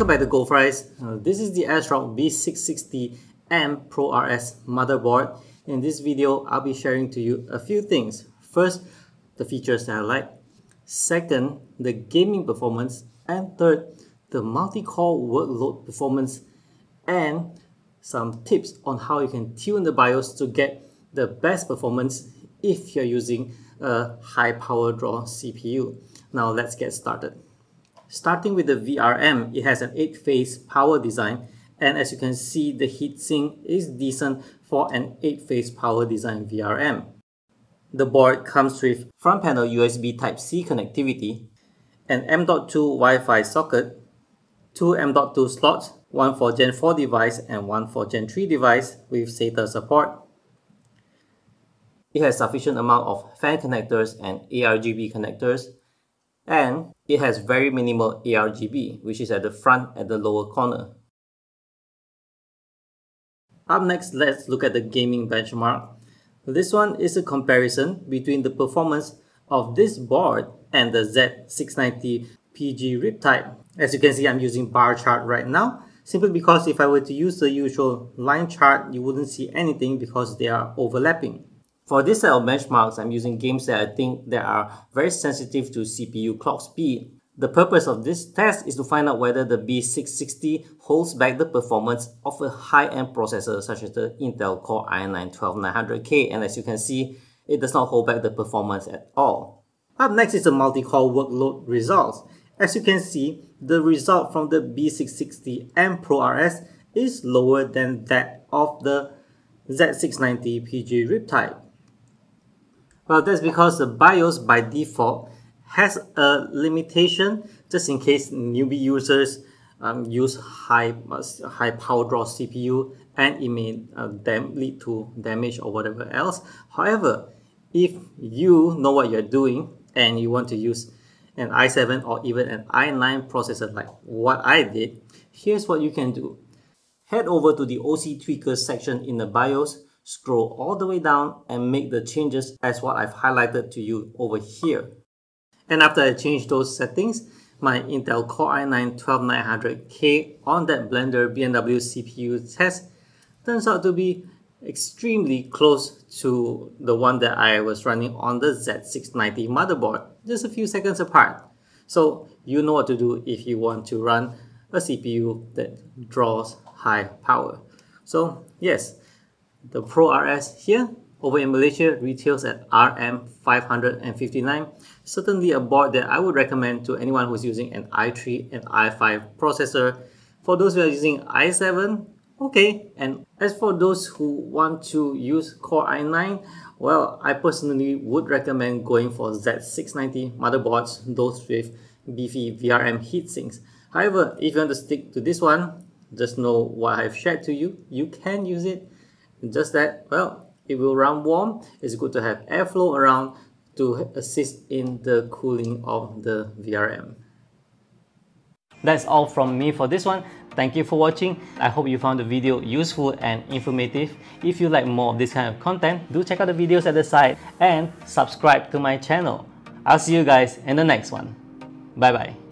Welcome back to GoldFries. This is the ASRock B660M Pro RS motherboard. In this video, I'll be sharing to you a few things. First, the features that I like. Second, the gaming performance. And third, the multi-core workload performance. And some tips on how you can tune the BIOS to get the best performance if you're using a high power draw CPU. Now let's get started. Starting with the VRM, it has an 8-phase power design, and as you can see, the heatsink is decent for an 8-phase power design VRM. The board comes with front panel USB Type-C connectivity, an M.2 Wi-Fi socket, two M.2 slots, one for Gen 4 device and one for Gen 3 device with SATA support. It has sufficient amount of fan connectors and ARGB connectors, and it has very minimal ARGB, which is at the front at the lower corner. Up next, let's look at the gaming benchmark. This one is a comparison between the performance of this board and the Z690 PG Riptide. As you can see, I'm using bar chart right now, simply because if I were to use the usual line chart, you wouldn't see anything because they are overlapping. For this set of benchmarks, I'm using games that I think that are very sensitive to CPU clock speed. The purpose of this test is to find out whether the B660 holds back the performance of a high-end processor such as the Intel Core i9-12900K, and as you can see, it does not hold back the performance at all. Up next is the multi-core workload results. As you can see, the result from the B660M Pro RS is lower than that of the Z690 PG Riptide. Well, that's because the BIOS by default has a limitation just in case newbie users use high power draw CPU, and it may lead to damage or whatever else. However, if you know what you're doing and you want to use an i7 or even an i9 processor like what I did, here's what you can do. Head over to the OC Tweaker section in the BIOS, scroll all the way down and make the changes as what I've highlighted to you over here. And after I change those settings, my Intel Core i9-12900K on that Blender BMW CPU test turns out to be extremely close to the one that I was running on the Z690 motherboard, just a few seconds apart. So you know what to do if you want to run a CPU that draws high power. So yes, the Pro RS here over in Malaysia retails at RM559, certainly a board that I would recommend to anyone who's using an i3 and i5 processor. For those who are using i7, okay, and as for those who want to use Core i9, well, I personally would recommend going for Z690 motherboards, those with beefy VRM heatsinks. However, if you want to stick to this one, just know what I've shared to you, you can use it. Just that, well, it will run warm. It's good to have airflow around to assist in the cooling of the VRM. That's all from me for this one. Thank you for watching. I hope you found the video useful and informative. If you like more of this kind of content, do check out the videos at the side and subscribe to my channel. I'll see you guys in the next one. Bye bye.